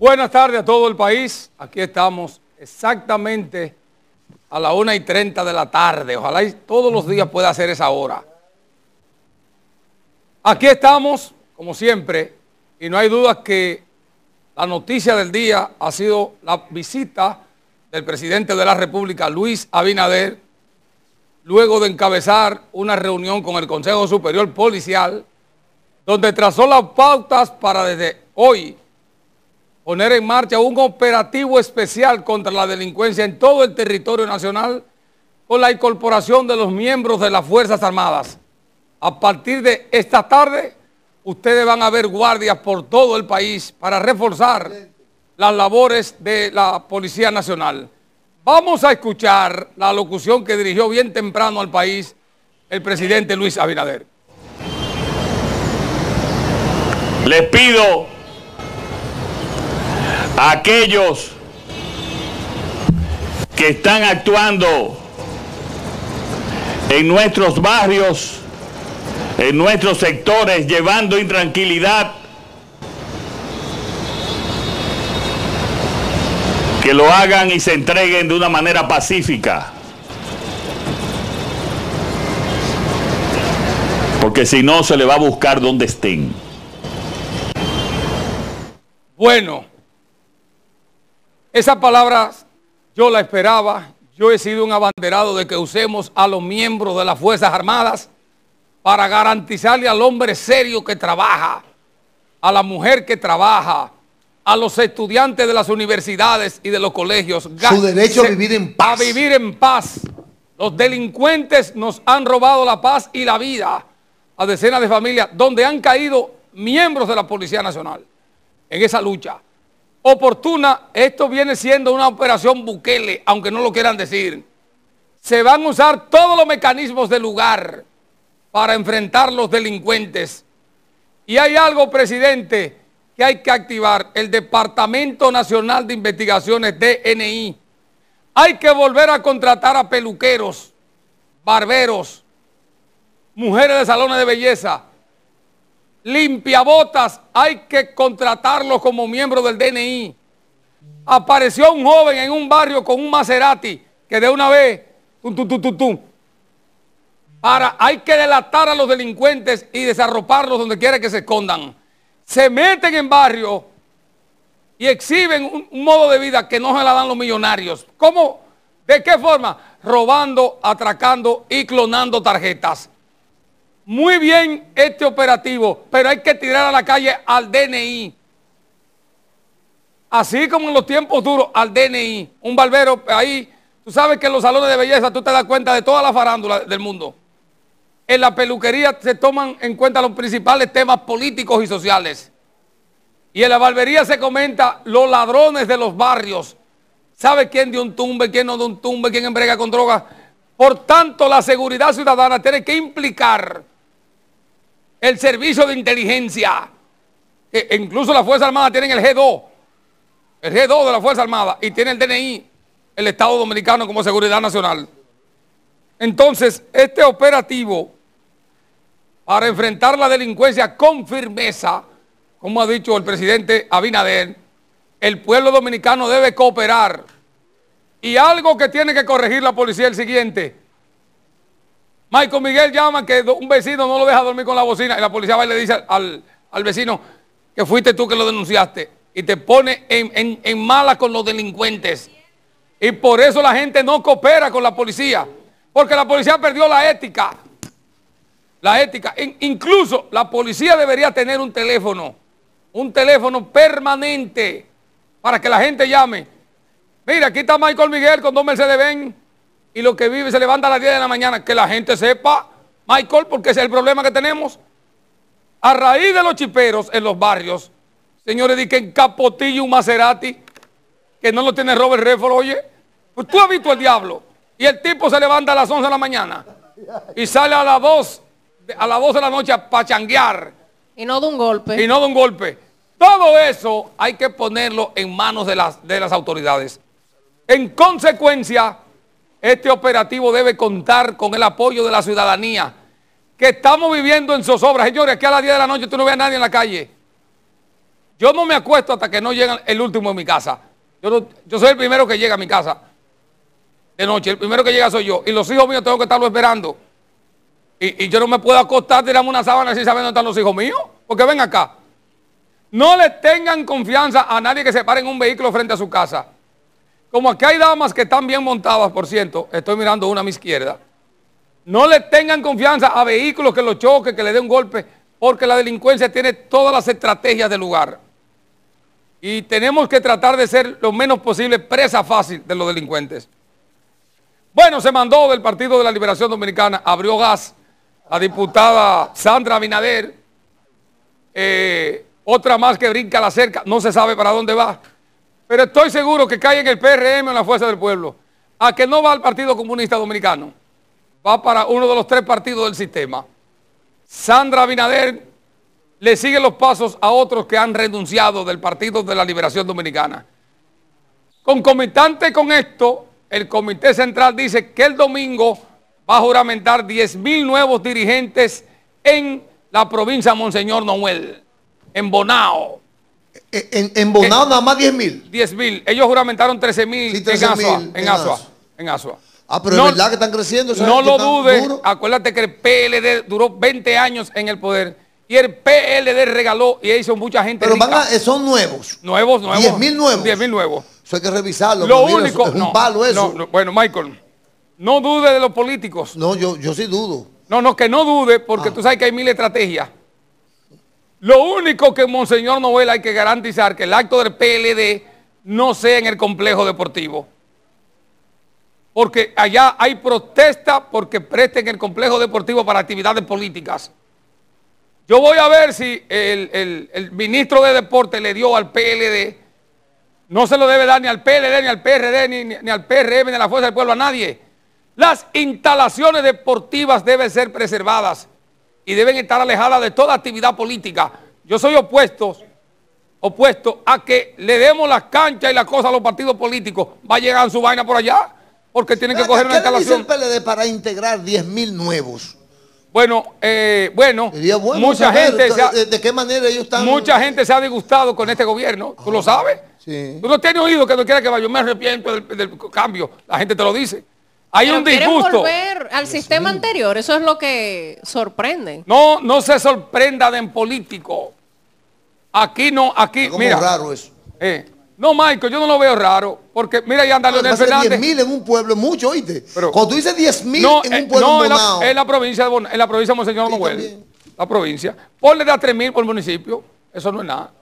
Buenas tardes a todo el país. Aquí estamos exactamente a las 1:30 de la tarde. Ojalá y todos los días pueda hacer esa hora. Aquí estamos, como siempre, y no hay duda que la noticia del día ha sido la visita del presidente de la República, Luis Abinader, luego de encabezar una reunión con el Consejo Superior Policial, donde trazó las pautas para desde hoy poner en marcha un operativo especial contra la delincuencia en todo el territorio nacional con la incorporación de los miembros de las Fuerzas Armadas. A partir de esta tarde, ustedes van a ver guardias por todo el país para reforzar las labores de la Policía Nacional. Vamos a escuchar la locución que dirigió bien temprano al país el presidente Luis Abinader. Les pido a aquellos que están actuando en nuestros barrios, en nuestros sectores, llevando intranquilidad, que lo hagan y se entreguen de una manera pacífica, porque si no se le va a buscar donde estén. Bueno, esas palabras yo las esperaba. Yo he sido un abanderado de que usemos a los miembros de las Fuerzas Armadas para garantizarle al hombre serio que trabaja, a la mujer que trabaja, a los estudiantes de las universidades y de los colegios su derecho a vivir en paz. A vivir en paz. Los delincuentes nos han robado la paz y la vida a decenas de familias, donde han caído miembros de la Policía Nacional en esa lucha oportuna. Esto viene siendo una operación Bukele, aunque no lo quieran decir. Se van a usar todos los mecanismos del lugar para enfrentar los delincuentes. Y hay algo, presidente, que hay que activar: el Departamento Nacional de Investigaciones, DNI. Hay que volver a contratar a peluqueros, barberos, mujeres de salones de belleza, limpiabotas. Hay que contratarlos como miembros del DNI. Apareció un joven en un barrio con un Maserati que de una vez, hay que delatar a los delincuentes y desarroparlos donde quiera que se escondan. Se meten en barrio y exhiben un modo de vida que no se la dan los millonarios. ¿Cómo? ¿De qué forma? Robando, atracando y clonando tarjetas. Muy bien este operativo, pero hay que tirar a la calle al DNI. Así como en los tiempos duros, al DNI. Un barbero ahí, tú sabes que en los salones de belleza tú te das cuenta de toda la farándula del mundo. En la peluquería se toman en cuenta los principales temas políticos y sociales. Y en la barbería se comenta los ladrones de los barrios. ¿Sabe quién dio un tumbe, quién no dio un tumbe, quién embrega con drogas? Por tanto, la seguridad ciudadana tiene que implicar el servicio de inteligencia. E incluso las Fuerzas Armadas tienen el G2. El G2 de la Fuerza Armada. Y tiene el DNI, el Estado Dominicano, como seguridad nacional. Entonces, este operativo para enfrentar la delincuencia con firmeza, como ha dicho el presidente Abinader, el pueblo dominicano debe cooperar. Y algo que tiene que corregir la policía es el siguiente. Michael Miguel llama que un vecino no lo deja dormir con la bocina y la policía va y le dice al vecino que fuiste tú que lo denunciaste, y te pone en mala con los delincuentes. Y por eso la gente no coopera con la policía, porque la policía perdió la ética. La ética. Incluso la policía debería tener un teléfono permanente para que la gente llame. Mira, aquí está Michael Miguel con 2 Mercedes-Benz y lo que vive se levanta a las 10 de la mañana. Que la gente sepa, Michael, porque ese es el problema que tenemos. A raíz de los chiperos en los barrios, señores, di que en Capotillo un Maserati que no lo tiene Robert Redford, oye. Pues tú has visto el diablo. Y el tipo se levanta a las 11 de la mañana y sale a las 2 de la noche a pachanguear. Y no de un golpe. Y no de un golpe. Todo eso hay que ponerlo en manos de las autoridades. En consecuencia, este operativo debe contar con el apoyo de la ciudadanía, que estamos viviendo en zozobra. Señores, aquí a las 10 de la noche tú no ves a nadie en la calle. Yo no me acuesto hasta que no llega el último a mi casa. Yo soy el primero que llega a mi casa de noche, el primero que llega soy yo, y los hijos míos tengo que estarlo esperando. Y yo no me puedo acostar, tirarme una sábana sin saber dónde están los hijos míos, porque ven acá. No le tengan confianza a nadie que se pare en un vehículo frente a su casa. Como aquí hay damas que están bien montadas, por cierto, estoy mirando una a mi izquierda. No le tengan confianza a vehículos que los choquen, que le den un golpe, porque la delincuencia tiene todas las estrategias del lugar. Y tenemos que tratar de ser lo menos posible presa fácil de los delincuentes. Bueno, se mandó del Partido de la Liberación Dominicana, abrió gas la diputada Sandra Abinader, otra más que brinca la cerca, no se sabe para dónde va, pero estoy seguro que cae en el PRM o en la Fuerza del Pueblo, a que no va al Partido Comunista Dominicano, va para uno de los tres partidos del sistema. Sandra Abinader le sigue los pasos a otros que han renunciado del Partido de la Liberación Dominicana. Concomitante con esto, el Comité Central dice que el domingo va a juramentar 10.000 nuevos dirigentes en la provincia Monseñor Nouel, en Bonao. ¿En Bonao nada más 10.000? 10.000. Ellos juramentaron 13.000 sí, 13 en Asua. Ah, pero no, es verdad que están creciendo. ¿Sabes? No lo dudes. Acuérdate que el PLD duró 20 años en el poder y el PLD regaló y hizo mucha gente rica. Pero son nuevos. Nuevos. 10.000 nuevos. 10.000 nuevos. Eso hay que revisarlo. Lo único... Es un palo eso. Bueno, Michael... No dude de los políticos. No, yo sí dudo. No, que no dude, porque tú sabes que hay mil estrategias. Lo único que Monseñor Nouel hay que garantizar que el acto del PLD no sea en el complejo deportivo. Porque allá hay protesta porque presten el complejo deportivo para actividades políticas. Yo voy a ver si el ministro de Deporte le dio al PLD. No se lo debe dar ni al PLD, ni al PRD, ni al PRM, ni a la Fuerza del Pueblo, a nadie. Las instalaciones deportivas deben ser preservadas y deben estar alejadas de toda actividad política. Yo soy opuesto a que le demos las canchas y las cosas a los partidos políticos. Va a llegar su vaina por allá porque tienen que coger una instalación. ¿Qué le dice el PLD para integrar 10.000 nuevos? Bueno, mucha gente se ha, ¿de qué manera ellos están? Mucha gente se ha disgustado con este gobierno, ¿tú lo sabes? Sí. Tú no tienes oído que no quiera que vaya, yo me arrepiento del cambio, la gente te lo dice. Hay pero un disgusto. Quieren volver al sistema anterior, eso es lo que sorprende. No se sorprenda de en político. Aquí no, aquí es como mira. Raro eso. No, Michael, yo no lo veo raro, porque mira ahí anda Leonel Fernández. 10.000 en un pueblo es mucho, oíste. Pero, cuando tú dices 10.000 no, en un pueblo no, en la provincia de Bonao, en la provincia de Monseñor Nouel, la provincia. Ponle da 3.000 por municipio, eso no es nada.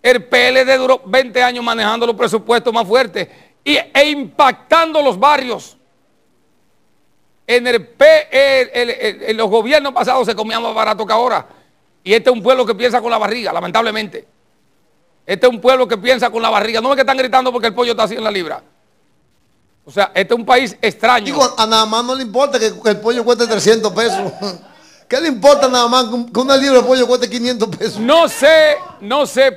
El PLD duró 20 años manejando los presupuestos más fuertes e impactando los barrios. En los gobiernos pasados se comía más barato que ahora. Y este es un pueblo que piensa con la barriga, lamentablemente. Este es un pueblo que piensa con la barriga. No es que están gritando porque el pollo está así en la libra. O sea, este es un país extraño. Digo, a nada más no le importa que el pollo cueste 300 pesos. ¿Qué le importa nada más que una libra de pollo cueste 500 pesos? No sé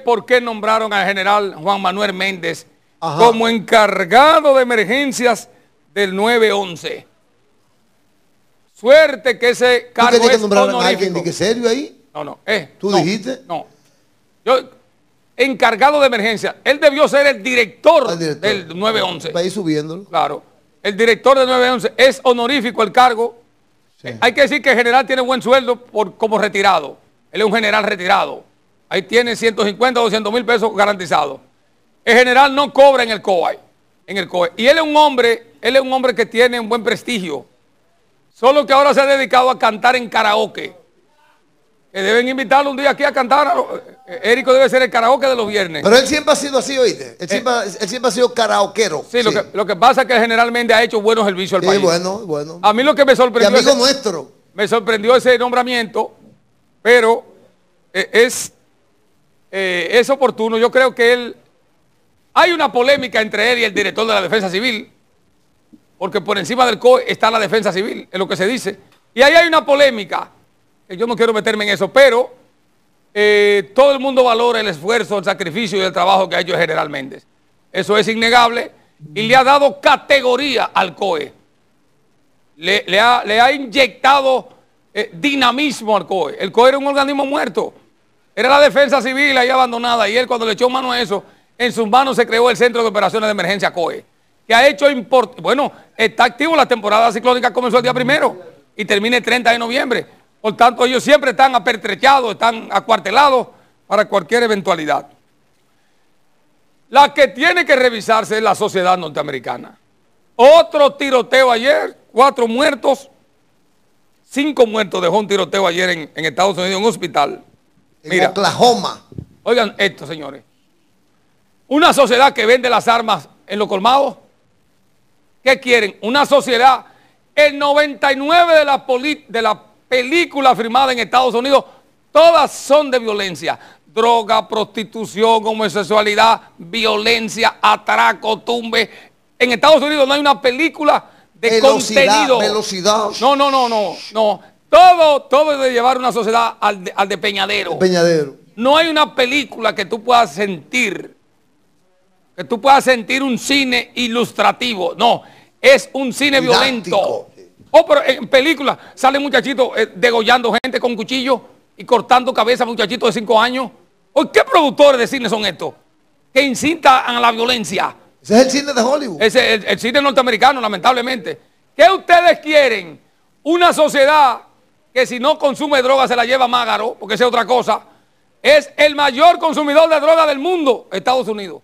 por qué nombraron al general Juan Manuel Méndez como encargado de emergencias del 911. Suerte que ese cargo es honorífico. ¿A alguien de qué serio ahí? No. ¿Tú dijiste? No. Yo, encargado de emergencia. Él debió ser el director del 911. Va a ir subiéndolo. Claro. El director del 911 es honorífico el cargo. Sí. Hay que decir que el general tiene buen sueldo como retirado. Él es un general retirado. Ahí tiene 150 o 200 mil pesos garantizados. El general no cobra en el COAI. Y él es un hombre que tiene un buen prestigio. Solo que ahora se ha dedicado a cantar en karaoke. Que deben invitarlo un día aquí a cantar. Érico debe ser el karaoke de los viernes. Pero él siempre ha sido así, oíste. Él siempre ha sido karaoquero. Sí, sí. Lo que pasa es que generalmente ha hecho buenos servicios al país. Bueno. A mí lo que me sorprendió... Y amigo nuestro. Me sorprendió ese nombramiento, pero es oportuno. Yo creo que él... Hay una polémica entre él y el director de la Defensa Civil. Porque por encima del COE está la Defensa Civil, es lo que se dice. Y ahí hay una polémica, que yo no quiero meterme en eso, pero todo el mundo valora el esfuerzo, el sacrificio y el trabajo que ha hecho el general Méndez. Eso es innegable y le ha dado categoría al COE. Le ha inyectado dinamismo al COE. El COE era un organismo muerto. Era la defensa civil ahí abandonada y él, cuando le echó mano a eso, en sus manos se creó el Centro de Operaciones de Emergencia COE, que ha hecho importante. Bueno, está activo, la temporada ciclónica comenzó el día 1 y termina el 30 de noviembre. Por tanto, ellos siempre están apertrechados, están acuartelados para cualquier eventualidad. La que tiene que revisarse es la sociedad norteamericana. Otro tiroteo ayer, 4 muertos, 5 muertos dejó un tiroteo ayer en Estados Unidos, en un hospital. Mira, en Oklahoma. Oigan esto, señores. Una sociedad que vende las armas en los colmados. ¿Qué quieren? Una sociedad, el 99 de la película firmada en Estados Unidos, todas son de violencia. Droga, prostitución, homosexualidad, violencia, atraco, tumbe. En Estados Unidos no hay una película de contenido. Velocidad. No. Todo de llevar una sociedad al despeñadero. No hay una película que tú puedas sentir, un cine ilustrativo. No, es un cine violento. Oh, pero en películas salen muchachitos degollando gente con cuchillo y cortando cabeza a muchachitos de 5 años. Oh, ¿qué productores de cine son estos? Que incitan a la violencia. Ese es el cine de Hollywood. Ese es el cine norteamericano, lamentablemente. ¿Qué ustedes quieren? Una sociedad que si no consume droga se la lleva mágaro, porque esa es otra cosa. Es el mayor consumidor de droga del mundo, Estados Unidos.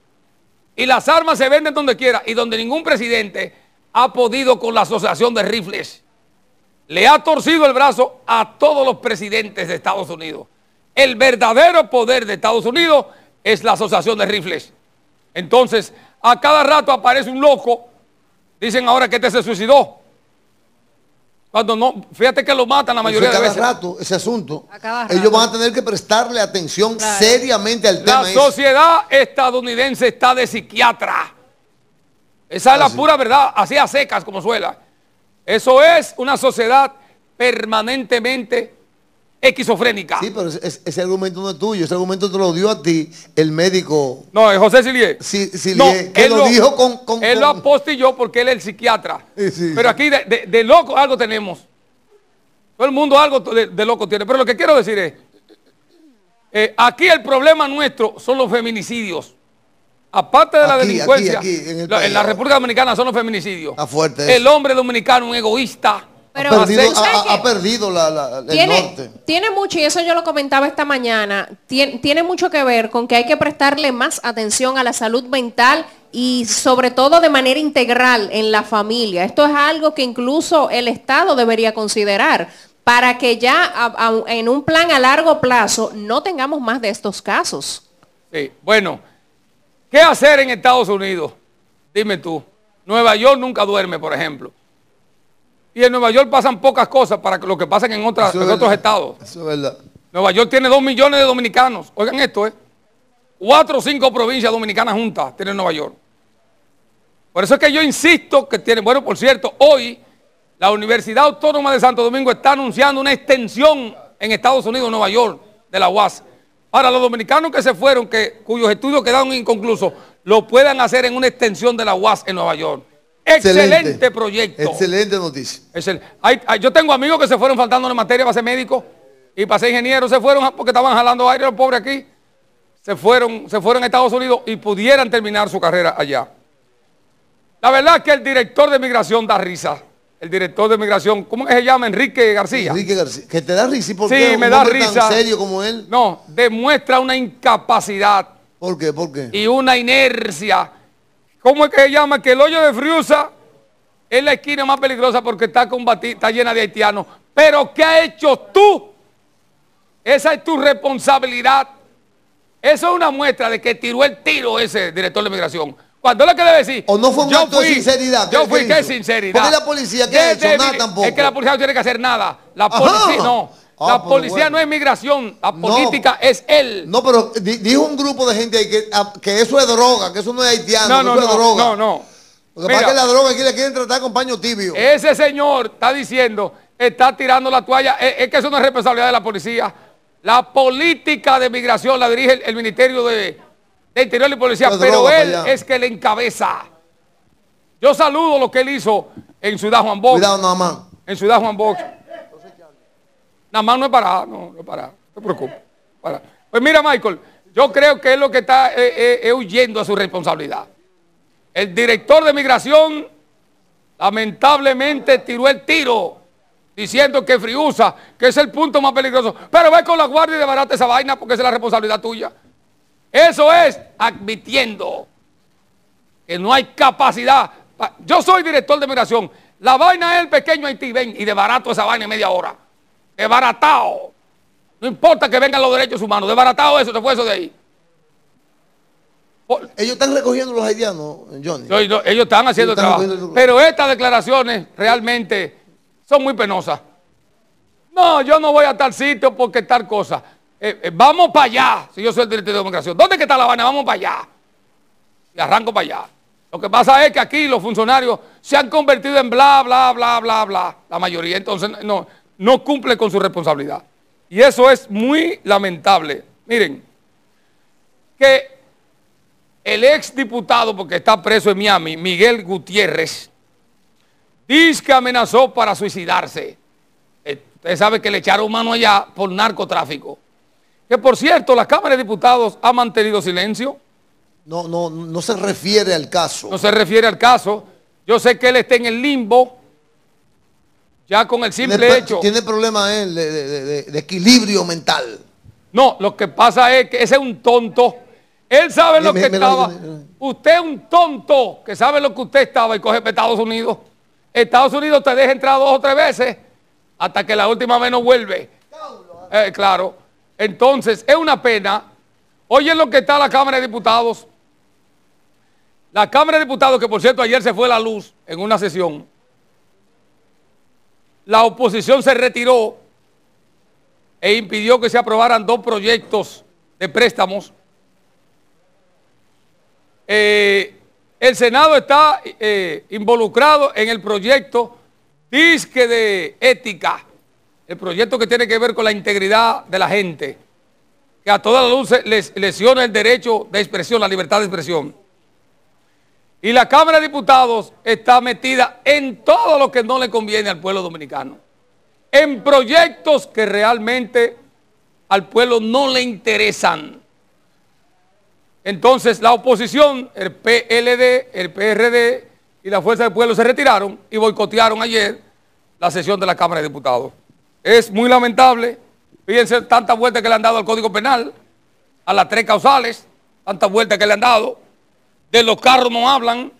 Y las armas se venden donde quiera y donde ningún presidente ha podido con la asociación de rifles. Le ha torcido el brazo a todos los presidentes de Estados Unidos. El verdadero poder de Estados Unidos es la asociación de rifles. Entonces, a cada rato aparece un loco, dicen ahora que este se suicidó. Cuando no, fíjate que lo matan la mayoría de veces. A cada rato, ese asunto, ellos van a tener que prestarle atención seriamente al tema. La sociedad estadounidense está de psiquiatra. Esa es la pura verdad, así a secas como suela. Eso es una sociedad permanentemente esquizofrénica. Sí, pero ese argumento no es tuyo, ese argumento te lo dio a ti el médico. No, es José Silié. Él lo dijo con... Él lo apostilló porque él es el psiquiatra. Sí. Pero aquí de loco algo tenemos. Todo el mundo algo de loco tiene. Pero lo que quiero decir es, aquí el problema nuestro son los feminicidios. Aparte de la delincuencia, en la República Dominicana son los feminicidios. Está fuerte eso. El hombre dominicano es un egoísta. Pero ha perdido el norte. Tiene mucho, y eso yo lo comentaba esta mañana, tiene mucho que ver con que hay que prestarle más atención a la salud mental y sobre todo de manera integral en la familia. Esto es algo que incluso el Estado debería considerar para que ya en un plan a largo plazo no tengamos más de estos casos. Sí, bueno, ¿qué hacer en Estados Unidos? Dime tú. Nueva York nunca duerme, por ejemplo. Y en Nueva York pasan pocas cosas para lo que pasan en otros estados. Eso es verdad. Nueva York tiene 2 millones de dominicanos. Oigan esto, 4 o 5 provincias dominicanas juntas tiene Nueva York. Por eso es que yo insisto que tiene... Bueno, por cierto, hoy la Universidad Autónoma de Santo Domingo está anunciando una extensión en Estados Unidos, Nueva York, de la UAS. Para los dominicanos que se fueron, cuyos estudios quedaron inconclusos, lo puedan hacer en una extensión de la UAS en Nueva York. Excelente proyecto. Excelente noticia. Yo tengo amigos que se fueron faltando en materia para ser médicos y para ser ingenieros. Se fueron porque estaban jalando aire los pobres aquí. Se fueron a Estados Unidos y pudieran terminar su carrera allá. La verdad es que el director de migración da risa. El director de migración, ¿cómo se llama? Enrique García. Enrique García. ¿Que te da risa? ¿Y por qué? Sí, me da risa. ¿Tan serio como él? No, demuestra una incapacidad. ¿Por qué? ¿Por qué? Y una inercia. ¿Cómo es que se llama? Que el hoyo de Friusa es la esquina más peligrosa porque está llena de haitianos. Pero ¿qué has hecho tú? Esa es tu responsabilidad. Eso es una muestra de que tiró el tiro ese director de migración. Cuando le quede decir... O no fue un acto de sinceridad. Yo fui, ¿qué sinceridad? Porque la policía, ¿qué ha hecho? Nada tampoco. Es que la policía no tiene que hacer nada. La policía no. La policía no es migración, la política es él. No, pero dijo un grupo de gente ahí que eso es droga, que eso no es haitiano, que eso es droga. No. Lo que pasa es que la droga aquí le quieren tratar con paño tibio. Ese señor está diciendo, está tirando la toalla, es que eso no es responsabilidad de la policía. La política de migración la dirige el Ministerio de Interior y Policía, pero él es que le encabeza. Yo saludo lo que él hizo en Ciudad Juan Bosch. Cuidado, nada más. En Ciudad Juan Bosch. Nada más no es para, no es para, no te preocupes. Pues mira, Michael, yo creo que es lo que está huyendo a su responsabilidad. El director de migración lamentablemente tiró el tiro diciendo que Friusa, que es el punto más peligroso, pero ve con la guardia y desbarata esa vaina porque esa es la responsabilidad tuya. Eso es admitiendo que no hay capacidad. Yo soy director de migración, la vaina es el pequeño Haití, ven y desbarato esa vaina en media hora, desbaratado. No importa que vengan los derechos humanos, desbaratado eso, te fue eso de ahí. Ellos están recogiendo los haitianos, Johnny. Ellos están haciendo el trabajo. Pero estas declaraciones realmente son muy penosas. No, yo no voy a tal sitio porque tal cosa. Vamos para allá, si yo soy el director de migración. ¿Dónde que está La Habana? Vamos para allá. Y arranco para allá. Lo que pasa es que aquí los funcionarios se han convertido en bla, bla, bla, bla, bla. La mayoría, entonces, no cumple con su responsabilidad. Y eso es muy lamentable. Miren, que el exdiputado, porque está preso en Miami, Miguel Gutiérrez, dice que amenazó para suicidarse. Ustedes saben que le echaron mano allá por narcotráfico. Que por cierto, la Cámara de Diputados ha mantenido silencio. No se refiere al caso. No se refiere al caso. Yo sé que él está en el limbo. Ya con el simple hecho. Tiene problemas él de equilibrio mental. No, lo que pasa es que ese es un tonto. Él sabe lo que estaba. Usted es un tonto que sabe lo que usted estaba y coge para Estados Unidos. Estados Unidos te deja entrar 2 o 3 veces hasta que la última vez no vuelve. Claro. Entonces, es una pena. Oye lo que está la Cámara de Diputados. La Cámara de Diputados, que por cierto ayer se fue la luz en una sesión. La oposición se retiró e impidió que se aprobaran 2 proyectos de préstamos. El Senado está involucrado en el proyecto disque de ética, el proyecto que tiene que ver con la integridad de la gente, que a todas las luces les lesiona el derecho de expresión, la libertad de expresión. Y la Cámara de Diputados está metida en todo lo que no le conviene al pueblo dominicano, en proyectos que realmente al pueblo no le interesan. Entonces la oposición, el PLD, el PRD y la Fuerza del Pueblo se retiraron y boicotearon ayer la sesión de la Cámara de Diputados. Es muy lamentable, fíjense tantas vueltas que le han dado al Código Penal, a las 3 causales, tantas vueltas que le han dado, de los carros no hablan,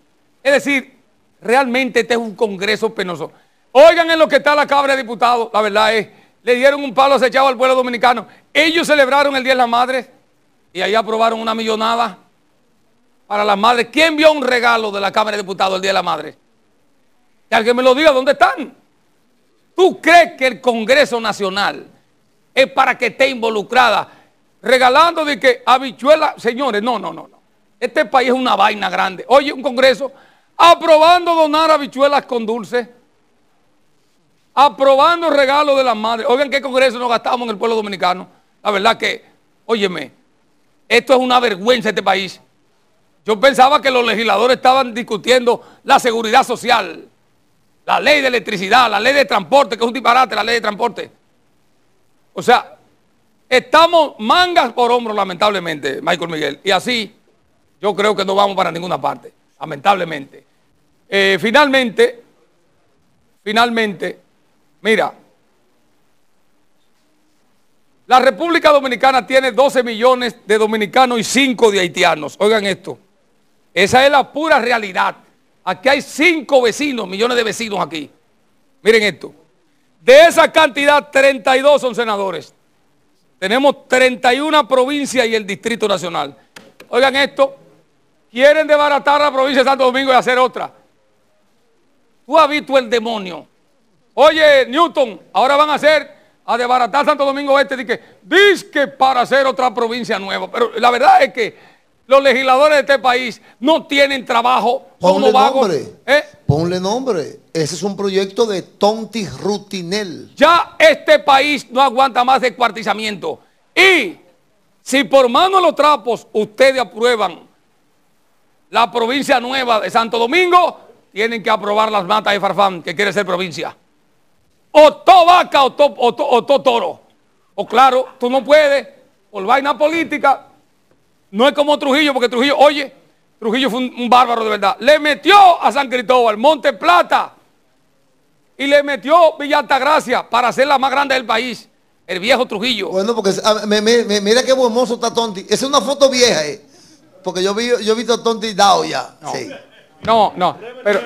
es decir, realmente este es un congreso penoso. Oigan en lo que está la Cámara de Diputados, la verdad es, le dieron un palo acechado al pueblo dominicano, ellos celebraron el Día de las Madres, y ahí aprobaron una millonada para las madres. ¿Quién vio un regalo de la Cámara de Diputados el Día de la Madre? Que alguien me lo diga, ¿dónde están? ¿Tú crees que el Congreso Nacional es para que esté involucrada regalando de que habichuela? Señores, no. Este país es una vaina grande. Oye, un Congreso aprobando donar habichuelas con dulce, aprobando regalos de las madres. Oigan, ¿qué Congreso nos gastamos en el pueblo dominicano? La verdad que, óyeme, esto es una vergüenza este país. Yo pensaba que los legisladores estaban discutiendo la seguridad social, la ley de electricidad, la ley de transporte, que es un disparate la ley de transporte. O sea, estamos mangas por hombros lamentablemente, Michael Miguel. Y así yo creo que no vamos para ninguna parte, lamentablemente. Finalmente, mira, la República Dominicana tiene 12 millones de dominicanos y 5 de haitianos. Oigan esto, esa es la pura realidad. Aquí hay 5 vecinos, millones de vecinos aquí. Miren esto, de esa cantidad 32 son senadores. Tenemos 31 provincias y el Distrito Nacional. Oigan esto, quieren desbaratar la provincia de Santo Domingo y hacer otra. Tú has visto el demonio. Oye, Newton, ahora van a hacer... a desbaratar Santo Domingo Este, dice que para hacer otra provincia nueva. Pero la verdad es que los legisladores de este país no tienen trabajo. Ponle nombre, ponle nombre. Ese es un proyecto de Tonti Rutinel. Ya este país no aguanta más descuartizamiento. Y si por mano de los trapos ustedes aprueban la provincia nueva de Santo Domingo, tienen que aprobar las matas de Farfán, que quiere ser provincia. O to vaca o to toro. O claro, tú no puedes por vaina política. No es como Trujillo, porque Trujillo, oye, Trujillo fue un bárbaro de verdad. Le metió a San Cristóbal, Monte Plata, y le metió Villa Altagracia para ser la más grande del país. El viejo Trujillo. Bueno, porque mira qué buen mozo está Tonti. Esa es una foto vieja, porque yo he visto a Tonti Dao ya. No, sí. no. Pero,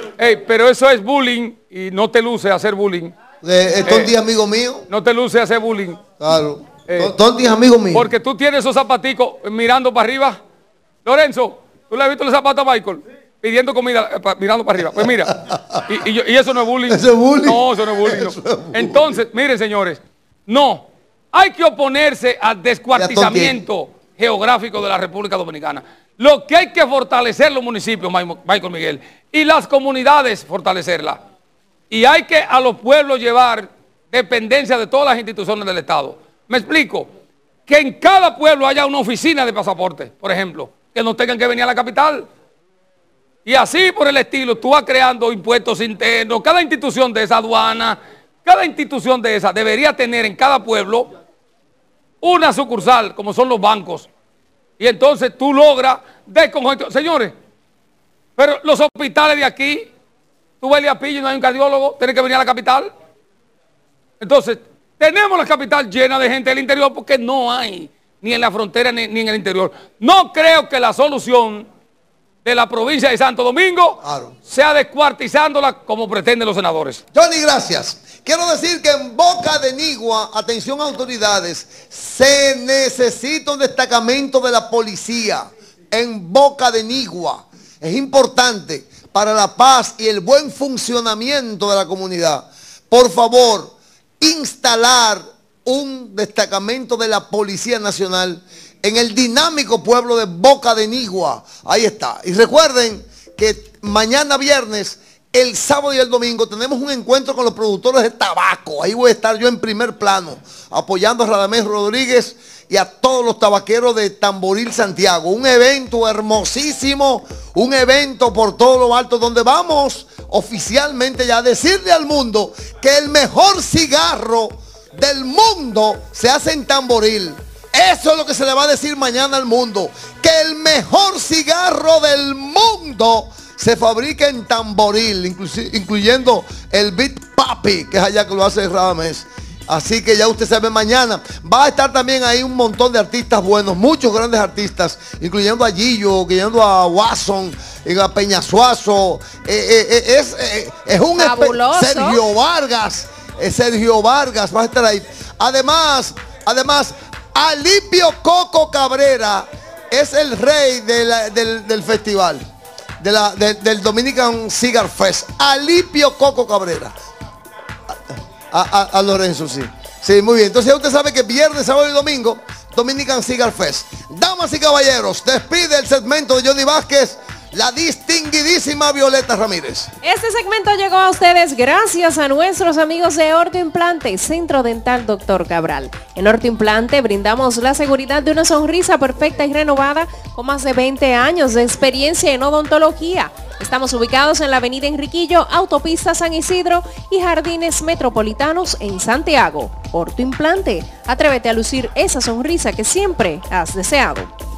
pero eso es bullying y no te luce hacer bullying. Tonti es amigo mío. No te luce hacer bullying. Claro. Tonti es amigo mío. Porque tú tienes esos zapaticos mirando para arriba. Lorenzo, ¿tú le has visto los zapatos a Michael? Sí. Pidiendo comida, mirando para arriba. Pues mira, y eso no es bullying. ¿Eso es bullying? No, eso no es bullying. No. Eso es bullying. Entonces, miren señores, no. Hay que oponerse al descuartizamiento geográfico de la República Dominicana. Lo que hay que fortalecer los municipios, Michael Miguel, y las comunidades fortalecerlas. Y hay que a los pueblos llevar dependencia de todas las instituciones del Estado. Me explico, que en cada pueblo haya una oficina de pasaporte, por ejemplo, que no tengan que venir a la capital. Y así por el estilo, tú vas creando impuestos internos, cada institución de esa aduana, cada institución de esa debería tener en cada pueblo una sucursal, como son los bancos. Y entonces tú logras descongestionar. Señores, pero los hospitales de aquí, tú vas a Pillo y no hay un cardiólogo, tienes que venir a la capital. Entonces, tenemos la capital llena de gente del interior porque no hay, ni en la frontera ni en el interior. No creo que la solución de la provincia de Santo Domingo sea descuartizándola como pretenden los senadores. Johnny, gracias. Quiero decir que en Boca de Nigua, atención autoridades, se necesita un destacamento de la policía en Boca de Nigua. Es importante para la paz y el buen funcionamiento de la comunidad. Por favor, instalar un destacamento de la Policía Nacional en el dinámico pueblo de Boca de Nigua. Ahí está. Y recuerden que mañana viernes, el sábado y el domingo tenemos un encuentro con los productores de tabaco. Ahí voy a estar yo en primer plano, apoyando a Radamés Rodríguez y a todos los tabaqueros de Tamboril, Santiago. Un evento hermosísimo, un evento por todo lo alto, donde vamos oficialmente ya a decirle al mundo que el mejor cigarro del mundo se hace en Tamboril. Eso es lo que se le va a decir mañana al mundo, que el mejor cigarro del mundo se fabrica en Tamboril, incluyendo el Big Papi, que es allá que lo hace Radamés. Así que ya usted sabe, mañana va a estar también ahí un montón de artistas buenos, muchos grandes artistas, incluyendo a Gillo, incluyendo a Watson, a Peñasuazo. Es un Sergio Vargas va a estar ahí. Además, Alipio Coco Cabrera es el rey del festival. Del Dominican Cigar Fest. Alipio Coco Cabrera. A Lorenzo, sí. Sí, muy bien. Entonces usted sabe que viernes, sábado y domingo, Dominican Cigar Fest. Damas y caballeros, despide el segmento de Johnny Vázquez la distinguidísima Violeta Ramírez. Este segmento llegó a ustedes gracias a nuestros amigos de Ortoimplante y Centro Dental Dr. Cabral. En Ortoimplante brindamos la seguridad de una sonrisa perfecta y renovada con más de 20 años de experiencia en odontología. Estamos ubicados en la avenida Enriquillo, autopista San Isidro y Jardines Metropolitanos en Santiago. Ortoimplante, atrévete a lucir esa sonrisa que siempre has deseado.